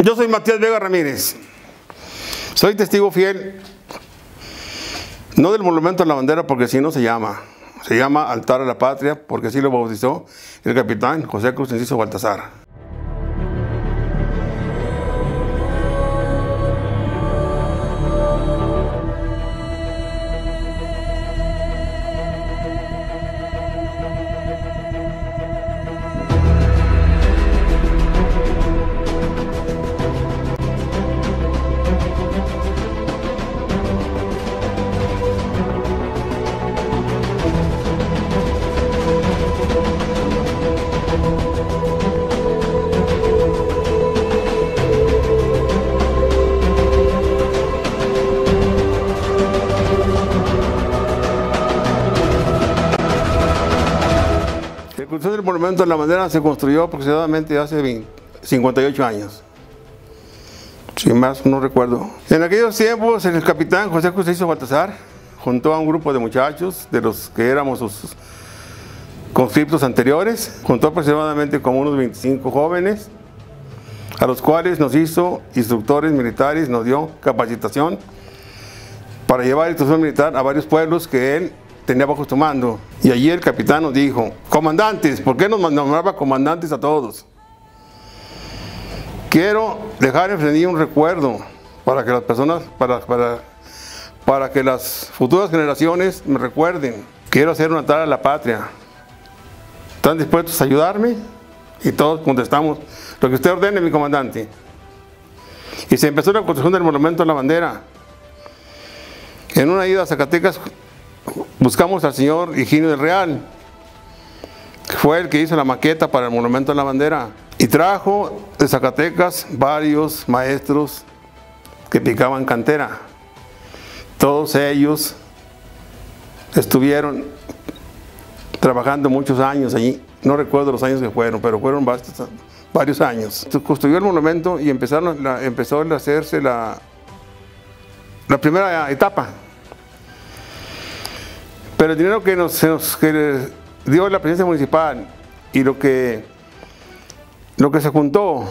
Yo soy Matías Vega Ramírez, soy testigo fiel, no del Monumento a la Bandera, porque así no se llama, se llama Altar a la Patria, porque así lo bautizó el capitán José Cruz Enciso Baltazar. El Monumento a la Bandera se construyó aproximadamente hace 58 años, sin más no recuerdo. En aquellos tiempos el capitán José Cruz Enciso Baltazar juntó a un grupo de muchachos de los que éramos sus conscriptos anteriores, juntó aproximadamente como unos 25 jóvenes, a los cuales nos hizo instructores militares, nos dio capacitación para llevar el instrucción militar a varios pueblos que él tenía bajo su mando. Y allí el capitán nos dijo: comandantes, ¿por qué nos nombraba comandantes a todos? Quiero dejar en Fresnillo un recuerdo para que las personas, para que las futuras generaciones me recuerden. Quiero hacer una tarea a la patria. ¿Están dispuestos a ayudarme? Y todos contestamos: lo que usted ordene, mi comandante. Y se empezó la construcción del Monumento a la Bandera. En una ida a Zacatecas, buscamos al señor Higinio del Real, que fue el que hizo la maqueta para el Monumento a la Bandera, y trajo de Zacatecas varios maestros que picaban cantera. Todos ellos estuvieron trabajando muchos años allí, no recuerdo los años que fueron, pero fueron varios años. Se construyó el monumento y empezó a hacerse la primera etapa. Pero el dinero que dio la presidencia municipal y lo que se juntó,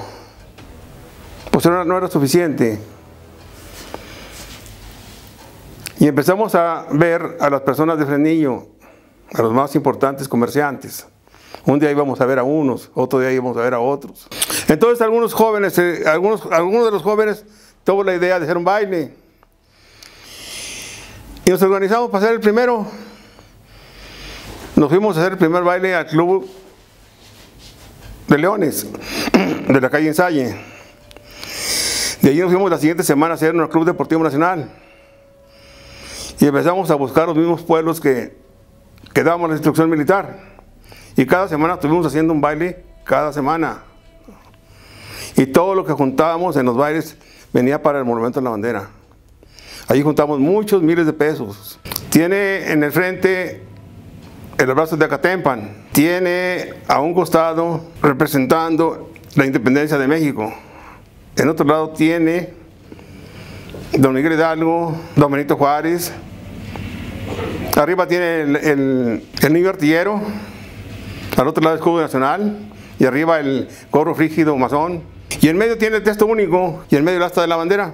pues no era suficiente. Y empezamos a ver a las personas de Fresnillo, a los más importantes comerciantes. Un día íbamos a ver a unos, otro día íbamos a ver a otros. Entonces algunos de los jóvenes tuvo la idea de hacer un baile. Y nos organizamos para hacer el primero. Nos fuimos a hacer el primer baile al Club de Leones, de la calle Ensaye. De allí nos fuimos la siguiente semana a hacer nuestro Club Deportivo Nacional. Y empezamos a buscar los mismos pueblos que dábamos la instrucción militar. Y cada semana estuvimos haciendo un baile, cada semana. Y todo lo que juntábamos en los bailes venía para el Monumento a la Bandera. Allí juntamos muchos miles de pesos. Tiene en el frente el abrazo de Acatempan, tiene a un costado representando la independencia de México, en otro lado tiene don Miguel Hidalgo, don Benito Juárez, arriba tiene el niño artillero, al otro lado el escudo nacional y arriba el gorro frígido masón, y en medio tiene el texto único y en medio el asta de la bandera.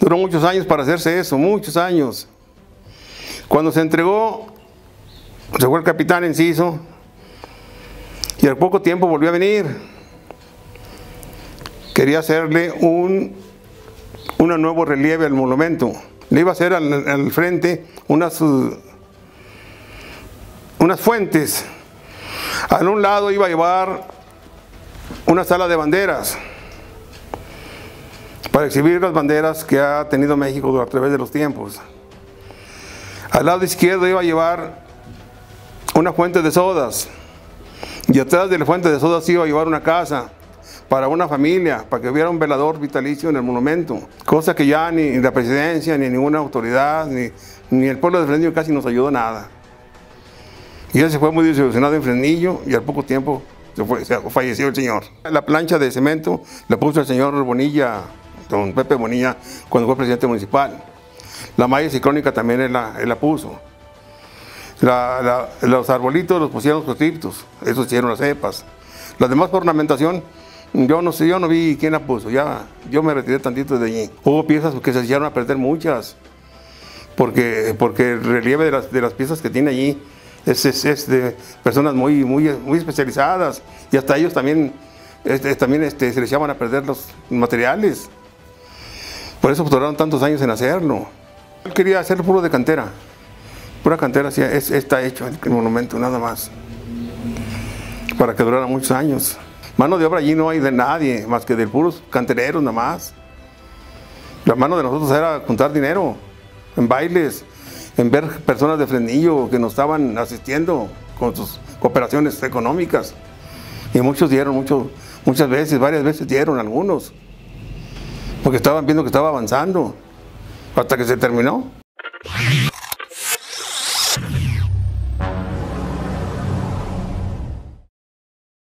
Duró muchos años para hacerse eso, muchos años. Cuando se entregó, se fue el capitán Enciso y al poco tiempo volvió a venir. Quería hacerle un nuevo relieve al monumento. Le iba a hacer al frente unas fuentes. A un lado iba a llevar una sala de banderas para exhibir las banderas que ha tenido México a través de los tiempos. Al lado izquierdo iba a llevar una fuente de sodas, y atrás de la fuente de sodas iba a llevar una casa para una familia, para que hubiera un velador vitalicio en el monumento, cosa que ya ni la presidencia, ni ninguna autoridad, ni el pueblo de Fresnillo casi nos ayudó nada. Y él se fue muy desilusionado en Fresnillo y al poco tiempo falleció el señor. La plancha de cemento la puso el señor Bonilla, don Pepe Bonilla, cuando fue presidente municipal. La malla ciclónica también él la puso. Los arbolitos los pusieron los conscriptos, esos hicieron las cepas. La demás ornamentación Yo no sé, yo no vi quién la puso, ya yo me retiré tantito de allí. Hubo piezas que se echaron a perder muchas, porque el relieve de las piezas que tiene allí es de personas muy especializadas, y hasta ellos también se les echaban a perder los materiales. Por eso tardaron tantos años en hacerlo. Él quería hacerlo puro de cantera, pura cantera, sí, está hecho el monumento, nada más, para que durara muchos años. Mano de obra allí no hay de nadie, más que de puros cantereros nada más. La mano de nosotros era contar dinero, en bailes, en ver personas de Fresnillo que nos estaban asistiendo con sus cooperaciones económicas. Y muchos dieron, muchas veces, varias veces dieron algunos, porque estaban viendo que estaba avanzando, hasta que se terminó.